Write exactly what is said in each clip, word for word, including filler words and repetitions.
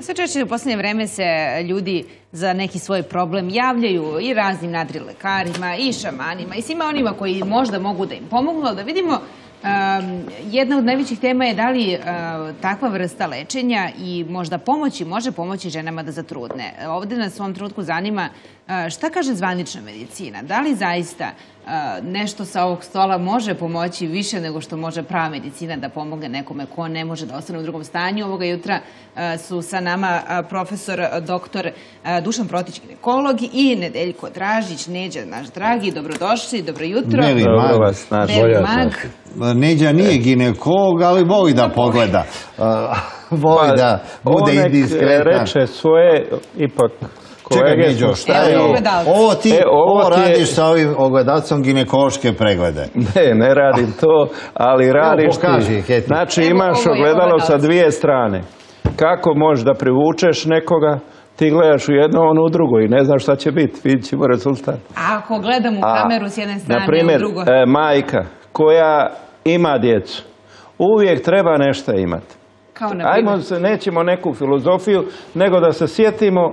Sve češće u posljednje vreme se ljudi za neki svoj problem javljaju i raznim nadrilekarima, i šamanima, i svima onima koji možda mogu da im pomognu, ali da vidimo, jedna od najvećih tema je da li takva vrsta lečenja i možda pomoći može pomoći ženama da zatrudne. Ovde nas u ovom trenutku zanima šta kaže zvanična medicina. Da li zaista nešto sa ovog stola može pomoći više nego što može prava medicina da pomogne nekome ko ne može da ostane u drugom stanju? Ovoga jutra su sa nama profesor doktor Dušan Protić, ginekolog, i Nedeljko Dražić, Neđa, naš dragi. Dobrodošli, dobro jutro. Meli mag. Neđa nije ginekolog, ali voli da pogleda. Voli da bude i diskretna. Reče svoje, ipak... Čekaj, Neđo, šta je ovo? Ovo ti radiš sa ovim ogledalcom ginekološke preglede. Ne, ne radim to, ali radiš ti. Znači, imaš ogledalo sa dvije strane. Kako možeš da privučeš nekoga, ti gledaš u jedno, on u drugo i ne znaš šta će biti. Vidit ćemo rezultat. A ako gledam u kameru s jedne strane, u drugo? Naprimjer, majka koja ima djecu, uvijek treba nešto imati. Ajmo se, nećemo neku filozofiju, nego da se sjetimo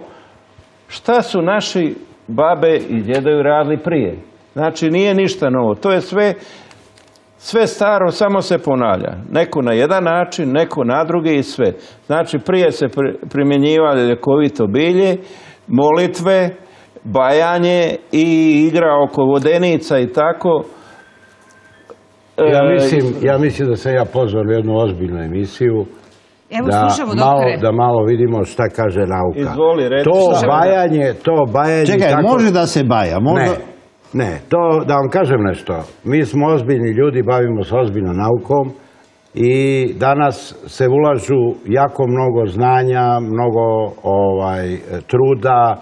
šta su naši babe i djedovi radili prije. Znači, nije ništa novo. To je sve, sve staro, samo se ponavlja. Neko na jedan način, neko na drugi i sve. Znači, prije se primjenjivali ljekovito bilje, molitve, bajanje i igra oko vodenica i tako. Ja mislim, ja mislim da sam ja pozvao jednu ozbiljnu emisiju. Da malo vidimo šta kaže nauka. To bajanje, to bajanje... Čekaj, može da se baja? Ne, ne. To, da vam kažem nešto. Mi smo ozbiljni ljudi, bavimo se ozbiljno naukom i danas se ulažu jako mnogo znanja, mnogo truda,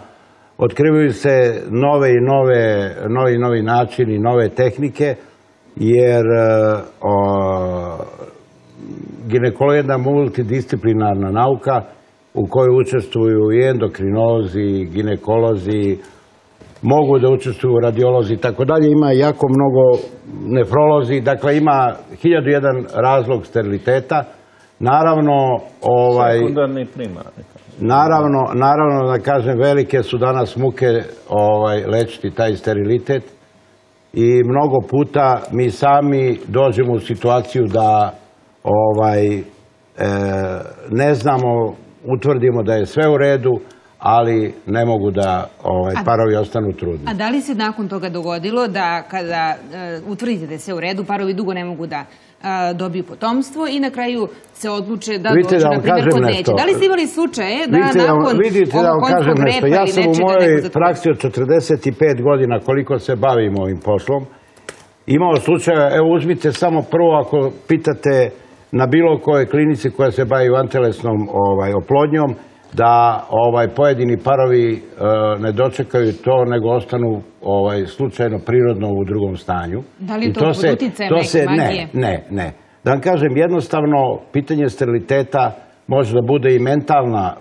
otkrivaju se nove i nove, novi načini, nove tehnike, jer... Ginekologija je jedna multidisciplinarna nauka u kojoj učestvuju i endokrinolozi, i ginekolozi, mogu da učestvuju radiolozi i tako dalje. Ima jako mnogo nefrolozi, dakle ima hiljadu jedan razlog steriliteta. Naravno, ovaj... Sekundarni primarni. Naravno, naravno, da kažem, velike su danas muke ovaj, lečiti taj sterilitet i mnogo puta mi sami dođemo u situaciju da ne znamo, utvrdimo da je sve u redu, ali ne mogu da parovi ostanu trudni. A da li se nakon toga dogodilo da kada utvrdite da je sve u redu, parovi dugo ne mogu da dobiju potomstvo i na kraju se odluče da dođu, na primjer, kod neće? Da li ste imali slučaje da nakon ovog konjskog repa ili nečega neko zatrudni? Ja sam u mojoj praksi od četrdeset pet godina koliko se bavim ovim poslom imao slučaja, evo uzmite samo prvo ako pitate na bilo kojoj klinici koja se bavi vantelesnom oplodnjom, da pojedini parovi ne dočekaju to, nego ostanu slučajno prirodno u drugom stanju. Da li to pod uticajem neke magije? Ne, ne. Da vam kažem, jednostavno, pitanje steriliteta može da bude i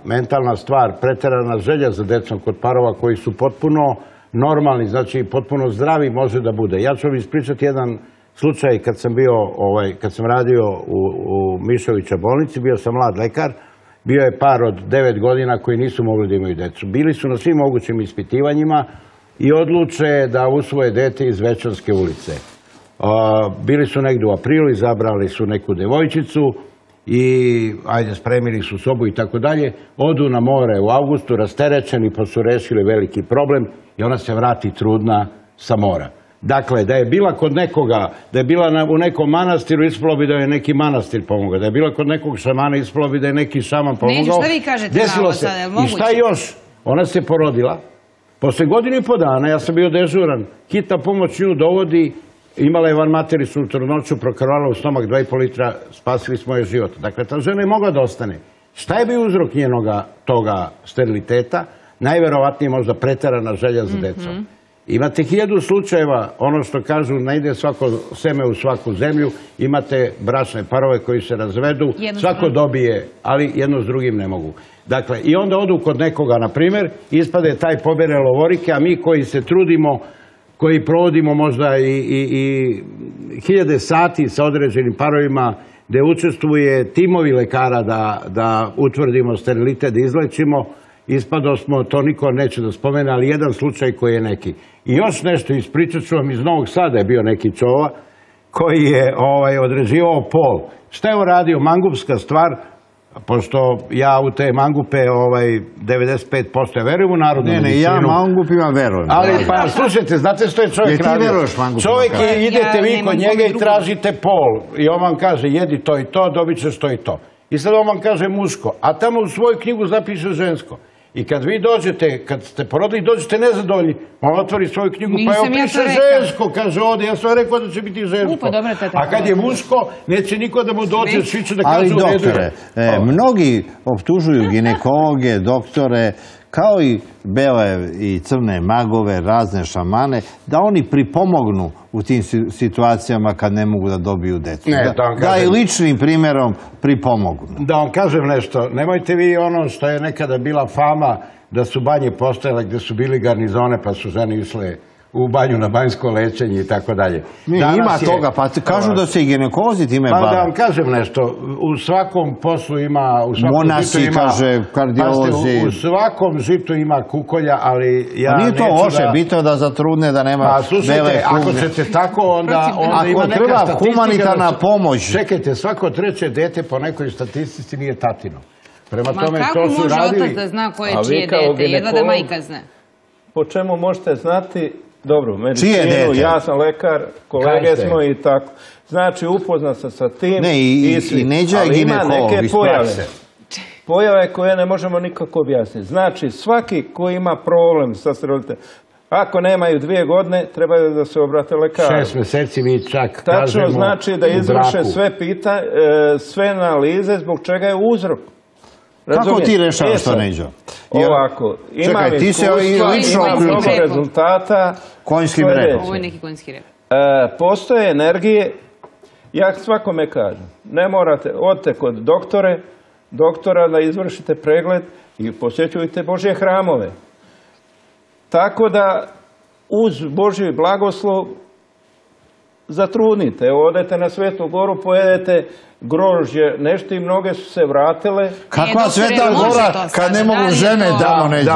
mentalna stvar, preterana želja za decom kod parova koji su potpuno normalni, znači potpuno zdravi može da bude. Ja ću vam ispričati jedan slučaj kad sam bio, kad sam radio u Mišovića bolnici, bio sam mlad lekar, bio je par od devet godina koji nisu mogli da imaju decu. Bili su na svim mogućim ispitivanjima i odluče da usvoje dete iz Večanske ulice. Bili su negdje u aprilu, izabrali su neku devojčicu i ajde spremili su sobu i tako dalje, odu na more u avgustu rasterećeni, pa su rešili veliki problem i ona se vrati trudna sa mora. Dakle, da je bila kod nekoga, da je bila u nekom manastiru, ispalo bi da je neki manastir pomogao, da je bila kod nekog šamana, ispalo bi da je neki šaman pomogao. Neću, šta vi kažete malo sada, je moguće? I šta još? Ona se porodila, posle godinu i po dana, ja sam bio dežuran, hitna pomoć nju dovodi. Imala je vanmateričnu trudnoću, prokrvala u stomak dva i po litra, spasili smo joj život. Dakle, ta žena je mogla da ostane. Šta je bio uzrok njenoga toga steriliteta? Najverovatnije možda preterana želja za decom. Imate hiljadu slučajeva, ono što kažu, ne ide svako seme u svaku zemlju, imate bračne parove koji se razvedu, svako dobije, ali jedno s drugim ne mogu. Dakle, i onda odu kod nekoga, na primjer, ispade taj pobere lovorike, a mi koji se trudimo, koji provodimo možda i hiljade sati sa određenim parovima, gde učestvuje timovi lekara da utvrdimo sterilitet, da izlečimo. Ispado smo, to niko neće da spomene, ali jedan slučaj koji je neki. I još nešto ispričat ću vam, iz Novog Sada je bio neki čova koji je određivao pol. Šta je uradio? Mangupska stvar, pošto ja u te mangupe devedeset pet posto verujem u narodnu medicinu. Ne, ne, ja mangupima verujem. Ali pa slušajte, znate što je čovjek radio? Čovjek je, idete vi kod njega i tražite pol. I on vam kaže, jedi to i to, dobit ćeš to i to. I sad on vam kaže muško, a tamo u svoju knjigu zapiše žensko. I kad vi dođete, kad ste porodili, dođete nezadovoljni, on otvori svoju knjigu, pa je opiše žensko, kaže ovdje, ja sam rekao da će biti žensko. A kad je muško, neće niko da mu dođe, svi ću da kažu u redu. Ali doktore, mnogi optužuju ginekologe, doktore, kao i bele i crne magove, razne šamane, da oni pripomognu u tim situacijama kad ne mogu da dobiju decu. Da i ličnim primjerom pripomognu. Da vam kažem nešto, nemojte vi ono što je nekada bila fama da su banje postojale gde su bili garnizone pa su žene išle u banju na banjsko lečenje i tako dalje. Ima toga, pa kažu da se i ginekolozi time bave. Pa da vam kažem nešto, u svakom poslu ima, u svakom žitu ima, u svakom žitu ima kukolja, ali ja neću da... Nije to oše, bitno da za trudne da nema... Pa slušajte, ako ćete tako, onda ima neka statistika... Ako treba humanitarna pomoć... Čekajte, svako treće dete po nekoj statistici nije tatino. Prema tome, to su radili... Ma kako može otac da zna koje čije dete, jedva da majka zna? Po čemu možete znati... Dobro, medicinu, ja sam lekar, kolege smo i tako. Znači, upoznat sam sa tim, ali ima neke pojave. Pojave koje ne možemo nikako objasniti. Znači, svaki koji ima problem sa sterilitetom, ako nemaju dvije godine, trebaju da se obrate lekaru. Šest meseci mi čak kažemo u braku. Tačno znači da izvrše sve analize zbog čega je uzrok. Kako ti rešavaš to, Neđo? Ovako, imam iskustva, mnogo rezultata. Konjski rep. Ovo je neki konjski rep. Postoje energije, ja svakome kažem, ne morate, odite kod doktore, doktora da izvršite pregled i posjećujte Božje hramove. Tako da, uz Božji blagoslov, zatrudnite, odete na Svetu Goru, pojedete grožđe, nešto i mnoge su se vratile. Kakva Sveta Gora kad ne mogu žene damo neđe?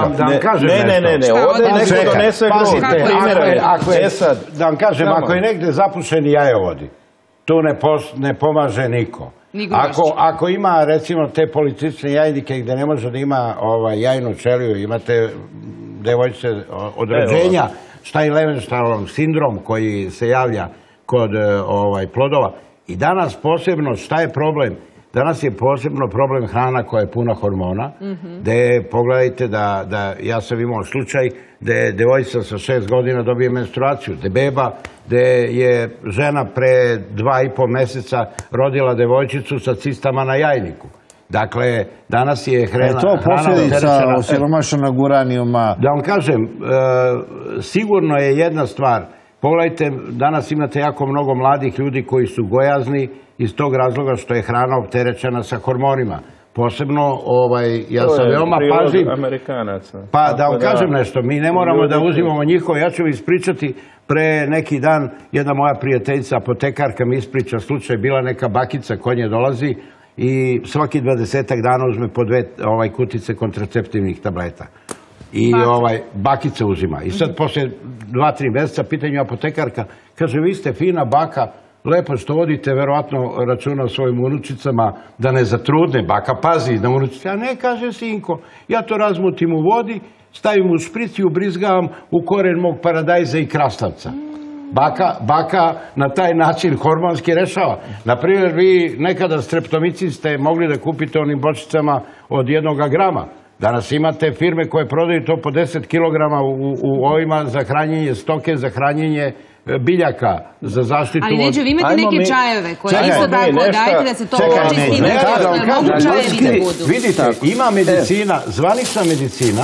Ne, ne, ne, ne, ovdje neko donese grožđe. Da vam kažem, ako je negde zapušeni jajovodi, tu ne pomaže niko. Ako ima, recimo, te policične jajnike gde ne može da ima jajnu čeliju, imate devojčice od rođenja, šta je Levenštalov sindrom koji se javlja kod plodova. I danas posebno, šta je problem? Danas je posebno problem hrana koja je puna hormona, gde pogledajte da, ja sam imao slučaj, gde devojčica sa šest godina dobije menstruaciju, gde beba, gde je žena pre dva i pol meseca rodila devojčicu sa cistama na jajniku. Dakle, danas je hrana... E to posljedica osiromašenog uranijuma... Da vam kažem, sigurno je jedna stvar... Pogledajte, danas imate jako mnogo mladih ljudi koji su gojazni iz tog razloga što je hrana opterećena sa hormonima. Posebno, ja sam veoma pazim... Pa da vam kažem nešto, mi ne moramo da uzimamo njihovo. Ja ću vam ispričati, pre neki dan jedna moja prijateljica, apotekarka mi ispriča slučaj, bila neka bakica koja nje dolazi i svaki dvadesetak dana uzme po dve kutice kontraceptivnih tableta. I bakica uzima. I sad posle dva, tri meseca pitanju apotekarka, kaže, vi ste fina baka, lepo što vodite, verovatno računa o svojim unučicama, da ne zatrudne, baka pazi na unučice. A ne, kaže sinko, ja to razmutim u vodi, stavim u špric i ubrizgavam u koren mog paradajza i krastavca. Baka na taj način hormonski rešava. Naprimjer, vi nekada streptomicin ste mogli da kupite onim bočicama od jednoga grama. Danas imate firme koje prodaju to po deset kilograma u ovima za hranjenje stoke, za hranjenje biljaka, za zaštitu... Ali neću, vi imate neke čajeve koje isto tako dajte da se to očisti. Vidite, ima medicina, zvanična medicina,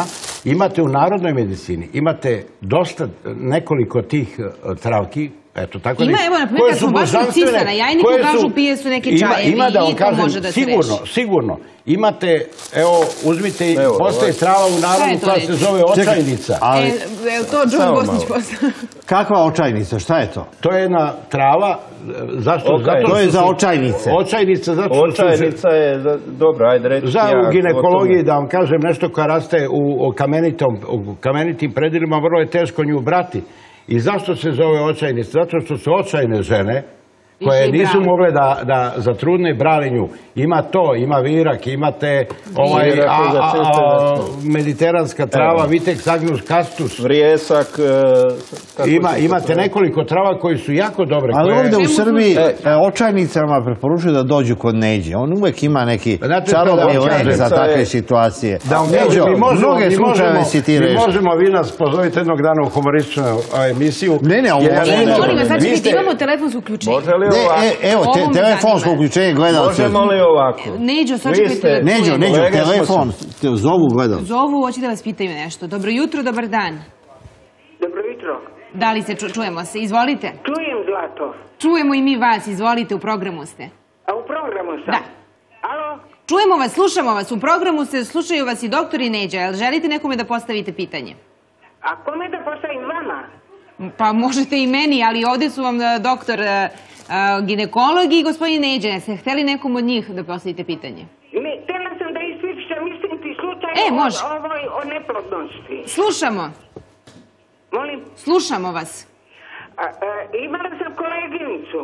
imate u narodnoj medicini, imate dosta nekoliko tih travki Eto, tako ima, evo, na primjer, kad smo baš u Cisa, na Jajniku kažu pije su neke čajevi, i to može da se reši. Sigurno, sigurno. Imate, evo, uzmite, postoji strava u narodu koja se zove očajnica. Evo to, Đun Bosnić postoji. Kakva očajnica, šta je to? To je jedna trava, zašto? To je za očajnice. Očajnica, zato što su... Očajnica je, dobro, ajde reći. Za u ginekologiji, da vam kažem, nešto koja raste u kamenitim predilima, vrlo je teško nju brati. I zašto se zove očajnica? Zato što su očajne žene koje nisu mogle da zatrudne brali nju. Ima to, ima virak, imate mediteranska trava, vitex agnus castus. Vrijesak. Imate nekoliko trava koji su jako dobre. Ali ovdje u Srbiji očajnicama preporučuju da dođu kod Neđe. On uvek ima neki čarobni lek za takve situacije. Neđo, mnoge slučajeve si ti reši. Mi možemo, vi nas pozovite jednog dana u humorističnu emisiju. Ne, ne, ovo možete. Imamo telefonsku ključinu. Evo, telefonsko uključenje gledalce. Možemo li ovako? Neđo, telefon, zovu gledalce. Zovu, hoće da vas pitaju nešto. Dobro jutro, dobar dan. Dobro jutro. Da li se čujemo se? Izvolite. Čujem, Zlato. Čujemo i mi vas, izvolite, u programu ste. A u programu sam? Da. Alo? Čujemo vas, slušamo vas, u programu se, slušaju vas i doktori Neđa. Jel želite nekome da postavite pitanje? A kome da postavim vama? Pa možete i meni, ali ovde su vam doktor... ginekologi i gospodin Neđe, ste hteli nekom od njih da postavite pitanje? Ne, htela sam da ispričam istiniti slučaj o neplodnosti. Slušamo. Molim? Slušamo vas. Imala sam koleginicu.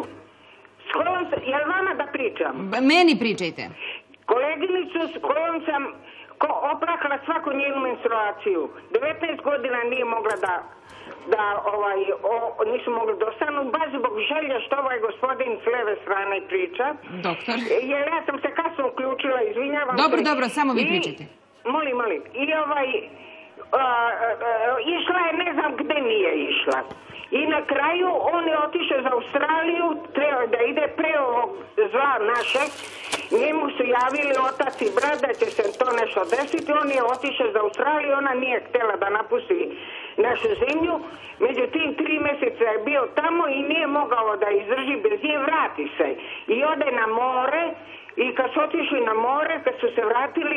Je li vama da pričam? Meni pričajte. Koleginicu s kojom sam oplakala svaku njenu menstruaciju. devetnaest godina nije mogla da... da nisu mogli dostanu, baš zbog želja što ovaj gospodin s leve strane priča. Doktor. Jer ja sam se kasno uključila, izvinjavam se. Dobro, dobro, samo vi pričajte. Molim, molim. I ovaj, išla je, ne znam gde nije išla. I na kraju on je otišao za Australiju, trebao da ide pre ovog zla našeg. Njemu su javili otac i brat da će se to nešto desiti. On je otišao za Australiju, ona nije htjela da napusti našu zemlju. Međutim, tri mjeseca je bio tamo i nije mogao da izdrži bez nje, vrati se. I ode na more i kad su otišli na more, kad su se vratili,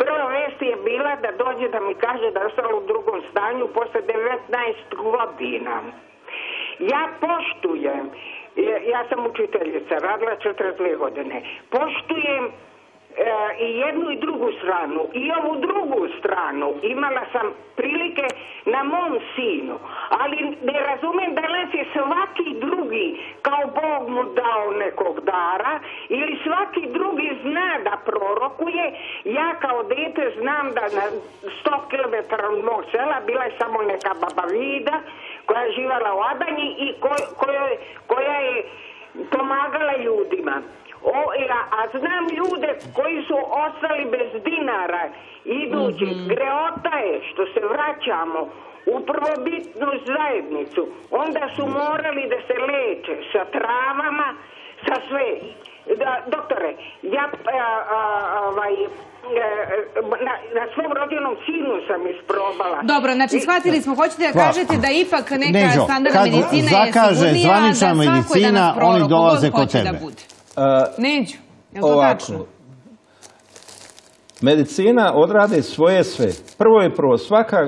prva vest je bila da dođe da mi kaže da je ostalo u drugom stanju posle devetnaest godina. Ja poštujem, ja sam učiteljica, radila četrdeset dve godine, poštujem i jednu i drugu stranu. I ovu drugu stranu imala sam prilike na mom sinu. Ali ne razumijem da nas je svaki drugi kao Bog mu dao nekog dara ili svaki drugi zna da prorokuje. Ja kao dete znam da na sto kilometara od mog sela bila je samo neka babavida koja je živala u Adanji i koja je pomagala ljudima. A znam ljude koji su ostali bez dinara, idući, greota je što se vraćamo u prvobitnu zajednicu. Onda su morali da se leče sa travama, sa sve. Doktore, ja na svom rodinom sinu sam isprobala. Dobro, znači shvatili smo, hoćete da kažete da ipak neka standardna medicina je sigurnija, da svako je danas prorok, god hoće da bude. Neđu, je li to tačno? Medicina odrade svoje sve. Prvo je prvo, svaka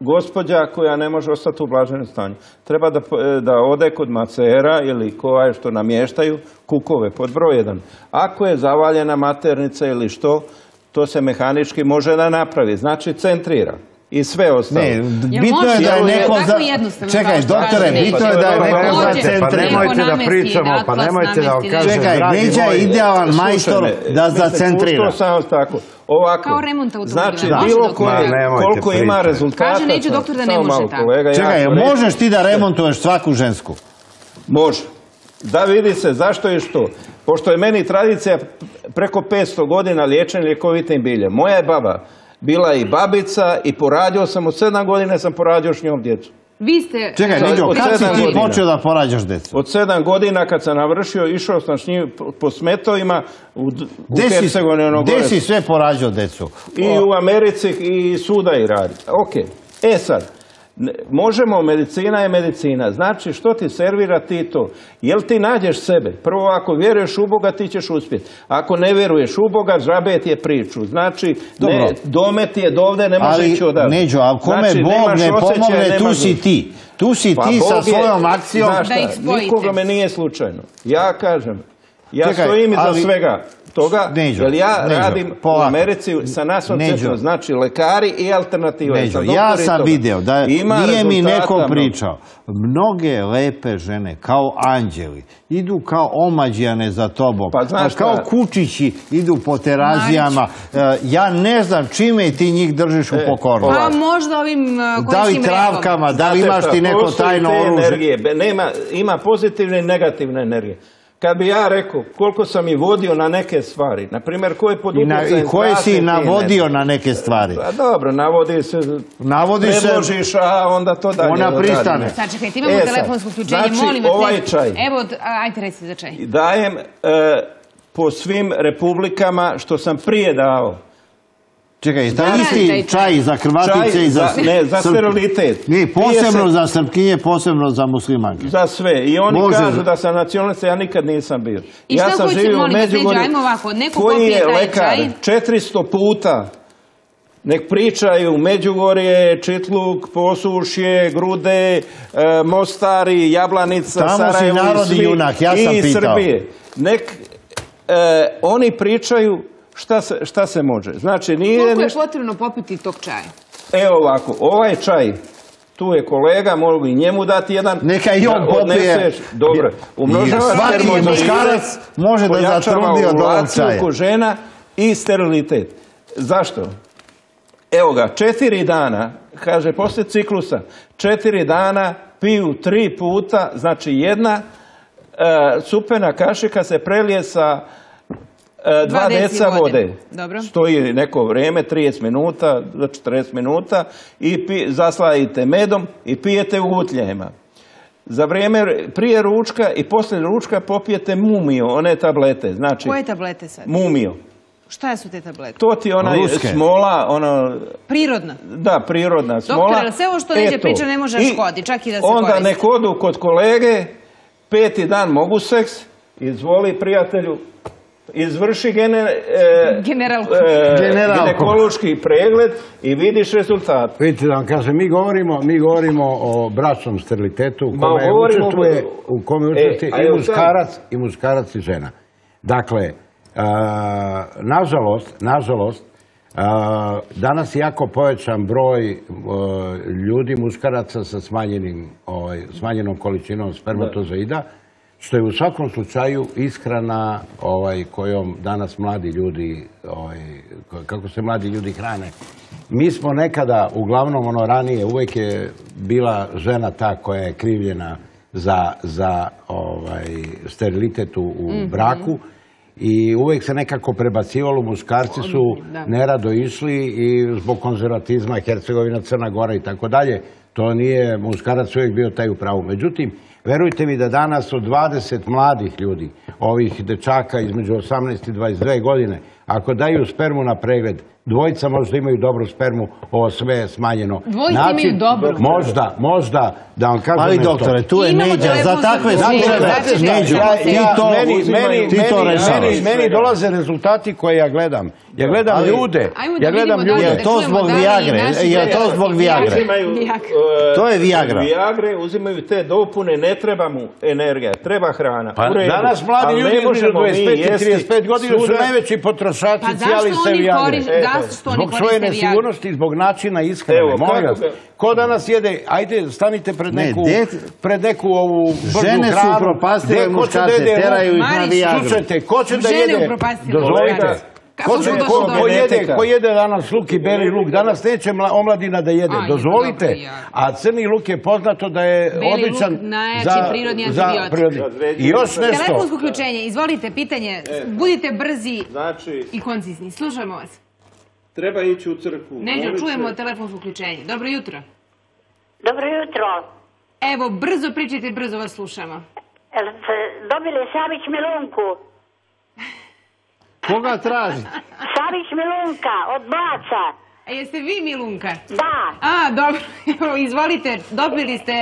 gospođa koja ne može ostati u blaženom stanju treba da ode kod macera ili koja je što namještaju kukove, pod broj jedan. Ako je zavaljena maternica ili što, to se mehanički može da napravi, znači centrira. I sve ostalo. Bitno je da je neko... Čekaj, doktore, bitno je da je neko za centri. Pa nemojte da pričamo, pa nemojte da vam kažem. Čekaj, Neđa je idealan majstor da zacentrira. Pusto samo tako. Kao remonta automobila. Znači, bilo koliko ima rezultata... Kaže Neđu doktor da ne može tako. Čekaj, možeš ti da remontuješ svaku žensku? Može. Da, vidi se zašto je što. Pošto je meni tradicija preko petsto godina liječenja ljekovitim biljem. Moja je baba bila i babica i porađao sam, od sedam godine sam porađao s njom djecu. Vi ste... Čekaj, Neđo, kad si ti počeo da porađaš djecu? Od sedam godina kad sam navršio, išao sam s njim po smetovima u Hercegovini, ono gore. Gde si sve porađao djecu? I u Americi i suda i radi. Ok, e sad, Možemo, medicina je medicina. Znači, što ti servira ti to? Jel ti nađeš sebe? Prvo, ako vjeruješ u Boga, ti ćeš uspjeti. Ako ne vjeruješ u Boga, žabe ti je priču. Znači, domet je dovde, ne može ići odavde. Ali, Neđo, a kome Bog ne pomogne, tu si ti. Tu si ti sa svojom akcijom. Znaš šta, nikoga me nije slučajno. Ja kažem, ja stojim iza svega toga, jer ja radim u Americi sa nasom centrom, znači lekari i alternativa. Ja sam vidio da nije mi neko pričao. Mnoge lepe žene, kao anđeli, idu kao omađijane za tobom, kao kučići idu po terazijama. Ja ne znam čime ti njih držiš u pokoru. A možda ovim da li travkama, da li imaš ti neko tajno oružje. Ima pozitivne i negativne energije. Kad bi ja rekao koliko sam i vodio na neke stvari, na primjer koje podupljaju... I koje si navodio na neke stvari? Dobro, navodi se, predložiš, a onda to dalje. Ona pristane. Sad čekaj, ti imamo telefonsko ključenje, molim vas. Znači, ovaj čaj. Evo, ajte reci za čaj. Dajem po svim republikama što sam prije dao. Čekaj, taj isti čaj za Hrvatice i za... Ne, za sterilitet. Nije, posebno za Srpkinje, posebno za muslimanke. Za sve. I oni kažu da sam nacionalista, ja nikad nisam bio. I što koji se molim, Međugorju, ajmo ovako, neko popije taj čaj... četiristo puta nek pričaju Međugorje, Čitluk, Posušje, Grude, Mostari, Jablanica, Sarajevo i Srbije. Nek oni pričaju... Šta se može? Koliko je potrebno popiti tog čaja? Evo ovako, ovaj čaj, tu je kolega, mogu i njemu dati jedan... Neka i on popije. Dobro. Svaki muškarac može da zatrudi od ovog čaja. Žena i sterilitet. Zašto? Evo ga, četiri dana, kaže, poslije ciklusa, četiri dana piju tri puta, znači jedna supena kašika se prelije sa... Dva deca vode, stoji neko vreme, trideset minuta, četrdeset minuta i zasladite medom i pijete u gutljajima. Za vrijeme prije ručka i poslije ručka popijete mumio, one tablete. Koje tablete sad? Mumio. Šta su te tablete? To ti je ona smola, ona... Prirodna? Da, prirodna smola. Doktore, sve ovo što neđe priča ne može škoditi, čak i da se koriste. Onda nek odu kod kolege, peti dan mogu seks, izvoli prijatelju... izvrši ginekološki pregled i vidiš rezultat. Vidite da vam kažem, mi govorimo o bračnom sterilitetu u kome učestvuje i muškarac i žena. Dakle, nažalost, danas je jako povećan broj ljudi, muškaraca sa smanjenom količinom spermatozoida, što je u svakom slučaju ishrana kojom danas mladi ljudi, kako se mladi ljudi hrane. Mi smo nekada, uglavnom ono ranije, uvek je bila žena ta koja je krivljena za sterilitet u braku i uvek se nekako prebacivalo, muškarci su nerado išli i zbog konzervatizma, Hercegovina, Crna Gora i tako dalje, to nije, muškarac uvek bio taj u pravu. Međutim, verujte mi da danas od dvadeset mladih ljudi, ovih dečaka između osamnaest i dvadeset dve godine, ako daju spermu na pregled, dvojica možda imaju dobru spermu, ovo sve je smanjeno. Dvojica imaju dobru? Možda, možda, da vam kažem nešto. Ali doktore, tu je Neđa, za takve slučaje Neđu, ti to rešavaš. Meni dolaze rezultati koje ja gledam. Ja gledam ljude, ja gledam ljude. Je to zbog Viagre, je to zbog Viagre. To je Viagra. Viagre uzimaju te dopune, ne treba mu energija, treba hrana. Danas mladi ljudi između dvadeset pet i trideset pet godina su najveći potrošači cijeli se Viagre. Zbog svoje nesigurnosti i zbog načina ishrane. Ko danas jede, ajde stanite pred neku ovu brdu hranu. Žene su upropastile muškarce, teraju ih na Viagru. Slučajte, ko će da jede, dozvolite. Ko jede danas luk i beli luk, danas neće omladina da jede, dozvolite, a crni luk je poznato da je odličan za prirodni antibiotik. I još nešto. Telefonsko uključenje, izvolite, pitanje, budite brzi i koncizni, slušamo vas. Treba ići u crkvu. Neđo, čujemo telefonsko uključenje. Dobro jutro. Dobro jutro. Evo, brzo pričajte, brzo vas slušamo. Dobili Sabić Milunku. Koga tražite? Sabić Milunka, od Blaca. A jeste vi Milunka? Da. A, dobro, izvolite, dobili ste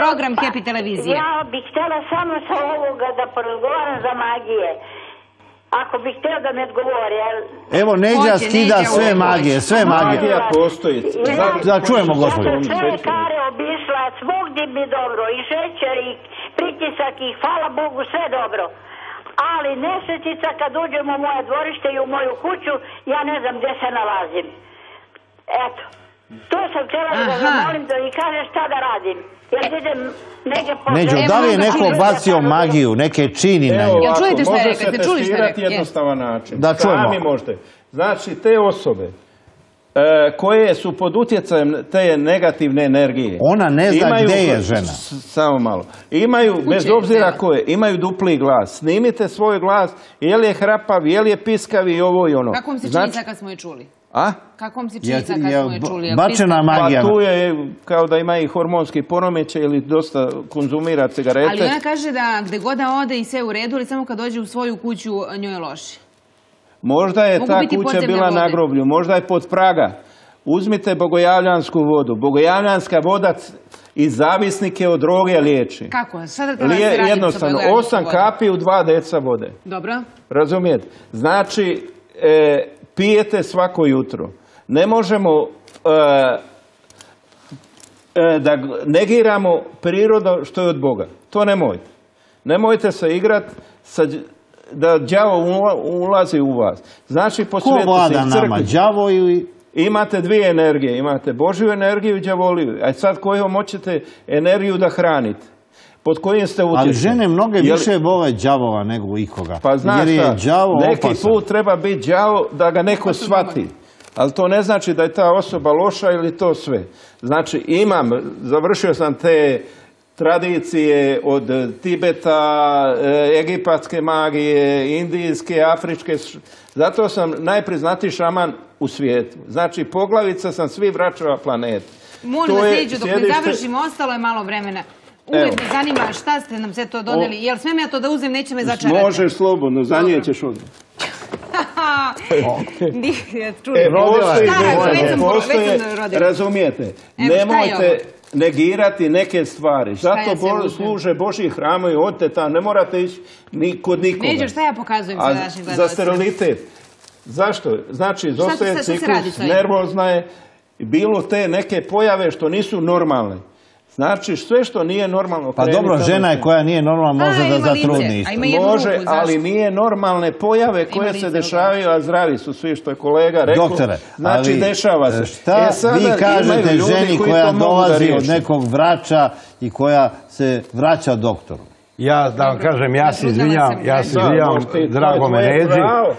program Hepi Televizije. Ja bih htjela samo sa ovoga da porazgovaram za magije. Ako bih htjela da me odgovori. Evo, Neđa skida sve magije, sve magije. Magija postoji. Da čujemo, gospodin. Ja sam sve kare obišla, svugdje mi dobro, i šećer, i pritisak, i hvala Bogu, sve dobro. Ali nesrećica kad uđem u moje dvorište i u moju kuću, ja ne znam gdje se nalazim. Eto, to sam htjela da zamolim da mi kaže šta da radim. Neđo, da li je neko bacio magiju, neke čini na nju? Evo ovako, može se testirati jednostavan način. Da čujemo. Sami možete. Znači, te osobe koje su pod utjecajem te negativne energije. Ona ne zna gdje je žena. Samo malo. Imaju, bez obzira koje, imaju dupli glas. Snimite svoj glas, je li je hrapav, je li je piskav i ovo i ono. Kakvom si činjenica kad smo je čuli? A? Kakvom si činjenica kad smo je čuli? Bačena magija. Pa tu je kao da ima i hormonski poremećaj ili dosta konzumira cigarete. Ali ona kaže da gdje god da ode i sve u redu, ali samo kad dođe u svoju kuću njoj je loše. Možda je ta kuća bila na groblju, možda je pod praga. Uzmite bogojavljansku vodu. Bogojavljanska voda i zavisnike od droge liječi. Kako? Sada treba se raditi. Jednostavno, osam kapi u dva deca vode. Dobro. Razumijete? Znači, pijete svako jutro. Ne možemo da negiramo prirodu što je od Boga. To nemojte. Nemojte se igrati sa... da đavo ulazi u vas. Znači, posvetite se crkvi. Ko vlada nama, đavo ili... Imate dvije energije. Imate Božju energiju i đavoliju. A sad kojom hoćete energiju da hranite? Pod kojim ste utječni? Ali žene mnoge više vole đavova nego ikoga. Pa znaš šta, neki put treba biti đavo da ga neko shvati. Ali to ne znači da je ta osoba loša ili to sve. Znači, imam, završio sam te... tradicije od Tibeta, egipatske magije, indijske, afričke. Zato sam najpriznatiji šaman u svijetu. Znači, poglavica sam svih vraćava planet. Molim vas, Neđo, dok ne završimo, ostalo je malo vremena. Uvijek me zanima šta ste nam sve to doneli. Jel smem ja to da uzem, neće me začarati? Možeš slobodno, za nje ćeš odmah. Postoje, razumijete, nemojte negirati neke stvari. Zato služe Božji hramovi, odite tam, ne morate ići kod nikoga. Neđo, šta ja pokazujem za našim gledalcima? Za sterilitet. Zašto? Znači, izostaje ciklus, nervozna je, bilo te neke pojave što nisu normalne. Znači, sve što nije normalno... Pa dobro, žena je koja nije normalna može da zatrudni. Može, ali nije normalne pojave koje se dešavaju, a zdravi su svi što je kolega rekao. Doktore, znači, dešava se. Šta vi kažete ženi koja dolazi od nekog vraća i koja se vraća doktoru? Ja da vam kažem, ja se izvinjam, ja se izvinjam,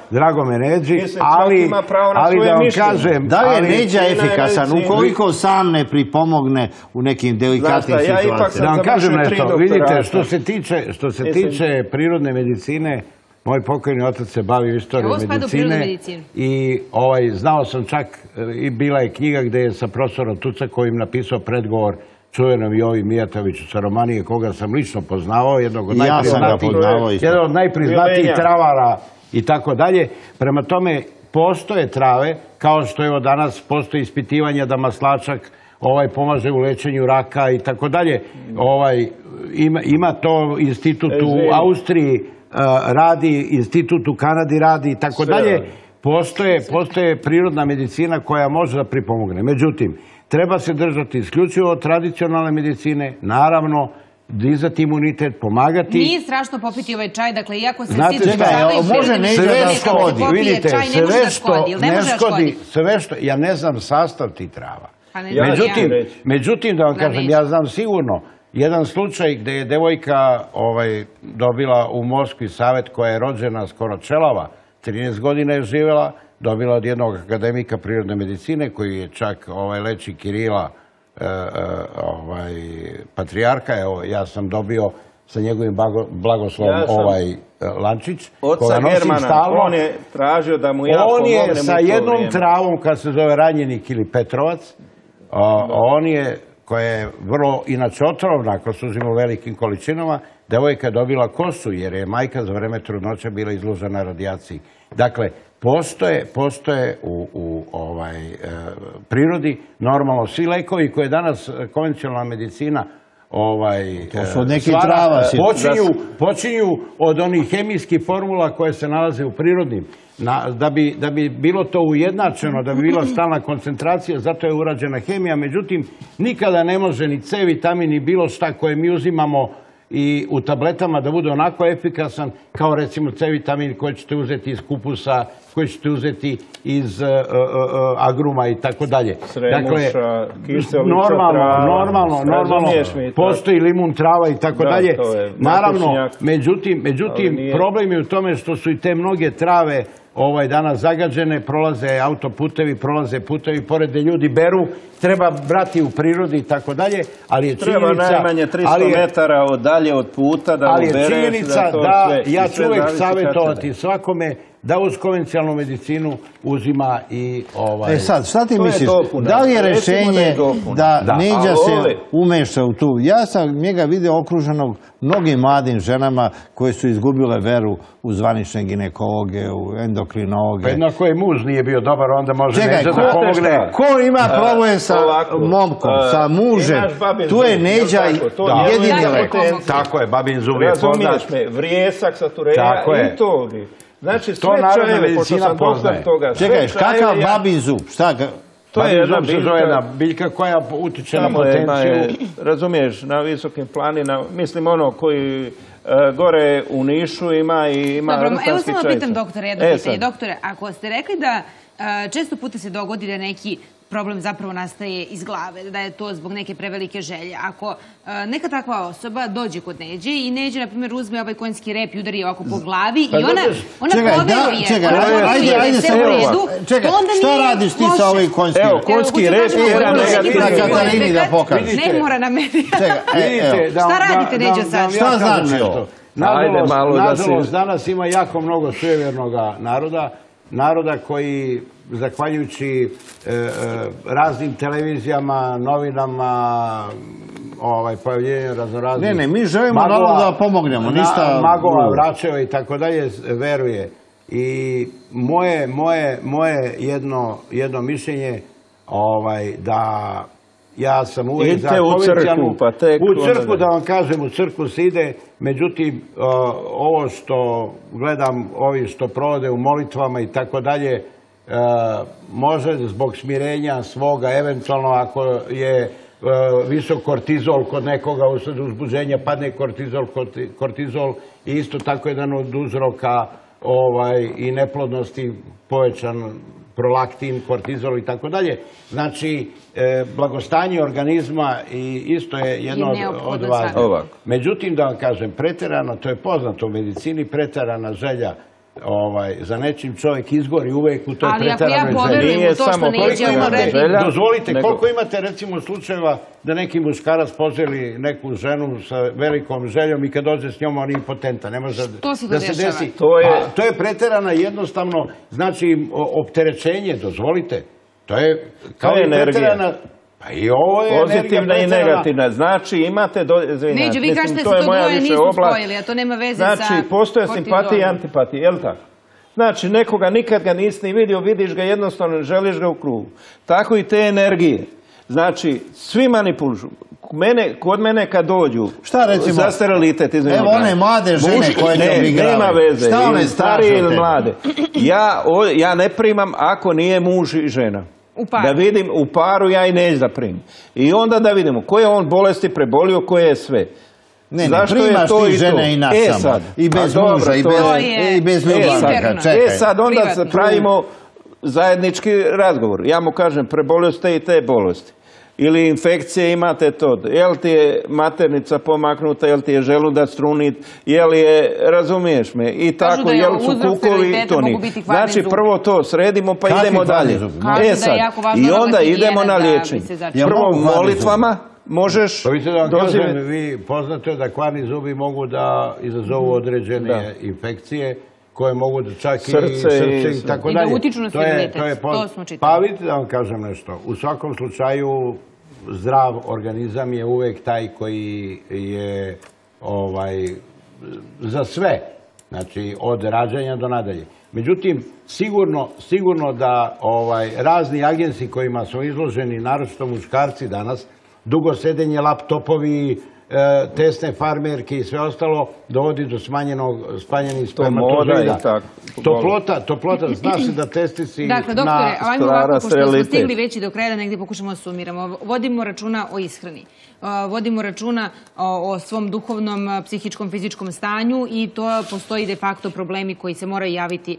drago me Neđi, ali da vam kažem... Da li je Neđa efikasan, ukoliko sam ne pripomogne u nekim delikatnim situacijama? Da vam kažem nešto, vidite, što se tiče prirodne medicine, moj pokojni otac se bavi istorijom medicine i znao sam čak, i bila je knjiga gde je sa profesorom Tucakovim napisao predgovor čuvenom Jovi Mijatoviću sa Romanije, koga sam lično poznavao, jednog od najpriznatijih travara i tako dalje. Prema tome, postoje trave, kao što evo danas postoje ispitivanja da maslačak pomaže u lečenju raka i tako dalje. Ima to institut u Austriji, radi, institut u Kanadi radi i tako dalje. Postoje prirodna medicina koja može da pripomogne. Međutim, treba se držati isključivo od tradicionalne medicine, naravno, dizati imunitet, pomagati. Nije strašno popiti ovaj čaj, dakle, iako se svi dožavaju... Može Neđa da škodi, vidite, sve što... Ja ne znam sastav ti trava. Međutim, da vam kažem, ja znam sigurno jedan slučaj gde je devojka dobila u Moskvi savjet koja je rođena skoro čelava, trinaest godina je živjela, dobila od jednog akademika prirodne medicine koji je čak leči Kirila, patrijarha. Evo, ja sam dobio sa njegovim blagoslovom ovaj lančić. Oca Germana, on je tražio da mu ja pomognem u to vrijeme. On je sa jednom travom, kad se zove ranjenik ili Petrovac, on je, koja je vrlo inače otrovna, ako se uzima u velikim količinama, devojka je dobila kosu jer je majka za vreme trudnoće bila izložena radijaciji. Dakle, Postoje, postoje u, u ovaj, e, prirodi, normalno, svi lekovi koje danas konvencionalna medicina ovaj, to su od nekih stvara, trava, počinju, počinju od onih hemijskih formula koje se nalaze u prirodnim. Na, da, bi, da bi bilo to ujednačeno, da bi bila stalna koncentracija, zato je urađena hemija. Međutim, nikada ne može ni C vitamin ni bilo šta koje mi uzimamo i u tabletama da bude onako efikasan kao recimo C vitamin koji ćete uzeti iz kupusa, koji ćete uzeti iz uh, uh, uh, agruma i tako dalje. Dakle, normalno, normalno, normalno postoji limun, trava i tako dalje. Naravno, međutim, međutim problem je u tome što su i te mnoge trave ovaj danas zagađene, prolaze autoputevi, prolaze putevi, pored gdje ljudi beru, treba brati u prirodi i tako dalje, ali je činjenica... Treba najmanje tristo metara dalje od puta da ubereš... Ali je činjenica da ja ću uvijek savjetovati svakome da uz konvencionalnu medicinu uzima i ovaj... E sad, šta ti misliš, da li je rješenje da neđa se umeša u tu? Ja sam njega vidio okruženog mnogim mladim ženama koje su izgubile veru u zvanične ginekologe, u endokrinologe. Jednako je muž nije bio dobar, onda može neđa da pomogne. Ko ima problem sa momkom, sa mužem, tu je neđa jedini lek. Tako je, babin zub je fondač. Vrijesak, satureja i to bi... Znači, sve čajeve, pošto sam dostav toga... Čekaj, kakav babin zub? Babin zub se zove jedna biljka koja utiče na potenciju. Razumiješ, na visokim planinama, mislim ono koji gore u Nišu ima i ima vrstanski čajče. Evo samo pitam doktore, jedno pitanje. Doktore, ako ste rekli da često puta se dogodi da neki problem zapravo nastaje iz glave, da je to zbog neke prevelike želje. Ako neka takva osoba dođe kod neđe i neđe, na primjer, uzme ovaj konjski rep i udari ovako po glavi i ona poveruje. Čekaj, ajde se u redu. Čekaj, šta radiš ti sa ovim konjskim repom? Evo, konjski rep je na Katarini da pokažeš. Ne mora na meni. Šta radite neđe sad? Šta znači ovo? Nažalost, danas ima jako mnogo sjevernog naroda, naroda koji, zahvaljujući raznim televizijama, novinama, pojavljenju raznoraznih... Ne, ne, mi želimo da pomognemo, ništa... Magova, vraćeva i tako dalje, veruje. I moje jedno mišljenje da ja sam uvijek za konvencionalnu... U crkvu, da vam kažem, u crkvu se ide, međutim, ovo što gledam, ovi što provode u molitvama i tako dalje, može zbog smirenja svoga, eventualno ako je visok kortizol kod nekoga usled uzbuđenja, padne kortizol, kortizol i isto tako jedan od uzroka i neplodnosti povećan prolaktin, kortizol i tako dalje. Znači, blagostanje organizma i isto je jedno od važno. Međutim, da vam kažem, pretjerano, to je poznato u medicini, pretjerana želja za nečim čovjek izgori uvek u toj pretaranoj želji. Nije samo koliko imate želja. Dozvolite, koliko imate recimo slučajeva da neki muškarac poželi neku ženu sa velikom željom i kad dođe s njom on je impotenta. Ne može da se desi. To je preterana jednostavno, znači opterećenje, dozvolite. To je kao preterana... Pa i ovo je pozitivna i negativna. Znači imate, izvinjati, mislim to je moja više oblast. Znači postoje simpatije i antipatije, je li tako? Znači nekoga nikad ga nisi ni vidio, vidiš ga jednostavno, ne želiš ga u krugu. Tako i te energije. Znači svi manipulišu. Kod mene kad dođu za sterilitet, izvinjati. Evo one mlade žene koje ne obigravaju. Nema veze, ili starije ili mlade. Ja ne primam ako nije muž i žena. Da vidim, u paru ja i neću da primim. I onda da vidimo koje je on bolesti prebolio, koje je sve. Ne, ne, primaš ti žene i nas samo. I bez muža, i bez ljubavnika. E sad, onda pravimo zajednički razgovor. Ja mu kažem, prebolio ste i te bolesti. Ili infekcije imate to. Je li ti je maternica pomaknuta, je li ti je želudac trunit, je li je, razumiješ me, i tako, je li su kukovi i to nije. Znači, prvo to sredimo pa idemo dalje. E sad, i onda idemo na liječenje. Prvo molitvama možeš... Vi poznate da kvarni zubi mogu da izazovu određene infekcije koje mogu da čak i srce i tako dalje. I da utiču na sterilitet, to smo čitali. Pa vidite da vam kažem nešto. U svakom slučaju zdrav organizam je uvek taj koji je za sve. Znači, od rađanja do nadalje. Međutim, sigurno da razni agenci kojima smo izloženi, naročito muškarci danas, dugosedenje, laptopovi, tesne farmerke i sve ostalo, dovodi do smanjenih spermatozoida. Toplota, zna se da testisi na... Dakle, doktore, ajmo ovako, pošto smo stigli već i do kraja da negdje pokušamo da sumiramo. Vodimo računa o ishrani, vodimo računa o svom duhovnom, psihičkom, fizičkom stanju i to postoji de facto problemi koji se moraju javiti,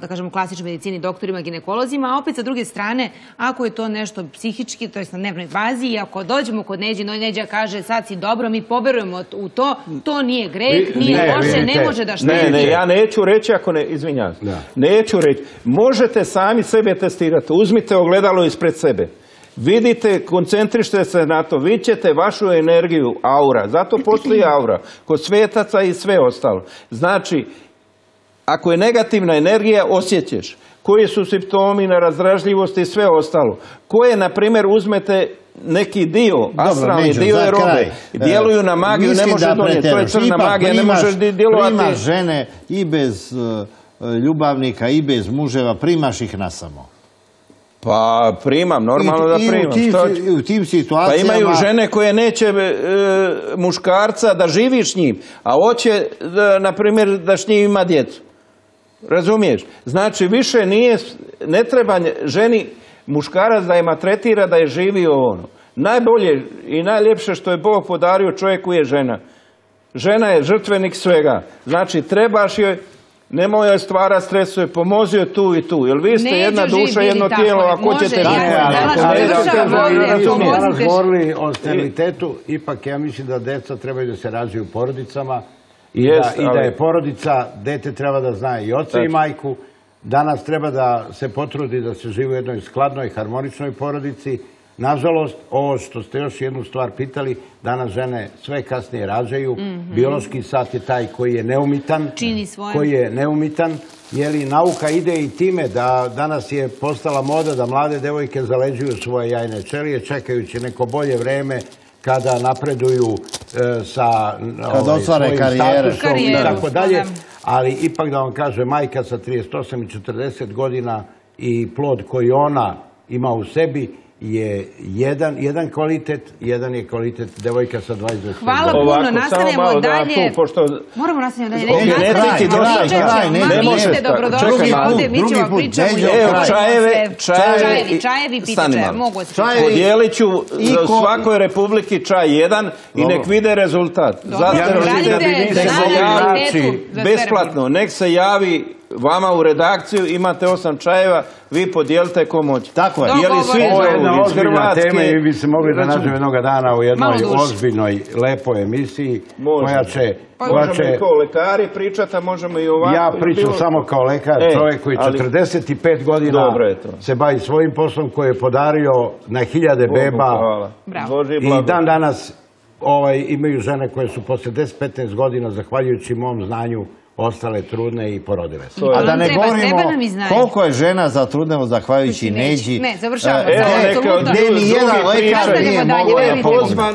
da kažemo, klasičnoj medicini, doktorima, ginekolozima, a opet sa druge strane, ako je to nešto psihički, to je na dnevnoj bazi, i ako dođemo kod Neđe, Neđa kaže, sad si dobro, mi poberujemo u to, to nije greh, nije loše, ne može da šteti. Ne, ne, ja neću reći ako ne, izvinjam, neću reći, možete sami sebe testirati, uzmite ogledalo ispred sebe. Vidite, koncentrište se na to, vi ćete vašu energiju, aura, zato postoji aura, kod svetaca i sve ostalo. Znači, ako je negativna energija, osjećaš koji su simptomi na razdražljivost i sve ostalo. Koje, na primjer, uzmete neki dio, astralni dio je robe, djeluju na magiju, ne možeš donijeti, to je crna magija, ne možeš djelovati. Primaš žene i bez ljubavnika i bez muževa, primaš ih na samo. Pa primam, normalno da primam. I u tim situacijama... Pa imaju žene koje neće muškarca da živi s njim, a hoće, na primjer, da s njim ima djecu. Razumiješ? Znači, više nije, ne treba ženi muškarac da je maltretira, da je živio ono. Najbolje i najljepše što je Bog podario čovjeku je žena. Žena je žrtvenik svega. Znači, trebaš joj, nemoj joj stvara stresu, pomozi joj tu i tu. Jer vi ste jedna duša, jedno tijelo, ako ćete... Razgovorili o sterilitetu, ipak ja mislim da deca trebaju da se rađaju u porodicama i da je porodica, dete treba da zna i oca i majku. Danas treba da se potrudi da se živi u jednoj skladnoj, harmoničnoj porodici. Nažalost, ovo što ste još jednu stvar pitali, danas žene sve kasnije rađaju. Biološki sat je taj koji je neumitan. Čini svoje. Koji je neumitan. Jer i nauka ide i time da danas je postala moda da mlade devojke zaleđuju svoje jajne ćelije čekajući neko bolje vreme kada napreduju sa svojim statusom i tako dalje. Ali ipak da vam kaže, majka sa trideset osam i četrdeset godina i plod koji ona ima u sebi je jedan kvalitet, jedan je kvalitet devojka sa dvadeset. Hvala puno, nastavljamo dalje. Moramo nastavljamo dalje. Ne možete dobrodošli ovdje, mi ćemo pričati. Evo, čajevi, čajevi, pitače, mogu se pričati. Podijelit ću u svakoj republiki čaj jedan i nek vide rezultat. Besplatno, nek se javi vama u redakciju, imate osam čajeva, vi podijelite ko moći. Tako je. Ovo je jedna ozbiljna tema i vi se mogli da nađemo jednoga dana u jednoj ozbiljnoj, lepoj emisiji koja će... Možemo i kao lekari pričati, a možemo i ovako... Ja pričam samo kao lekar, čovjek koji četrdeset pet godina se bavi svojim poslom koji je podario na hiljade beba i dan danas imaju žene koje su posle deset do petnaest godina, zahvaljujući mom znanju, ostale trudne i porodile. A da ne govorimo koliko je žena za trudnevo zahvaljujući Neđi. Ne, završavamo. Evo neka od drugi priča.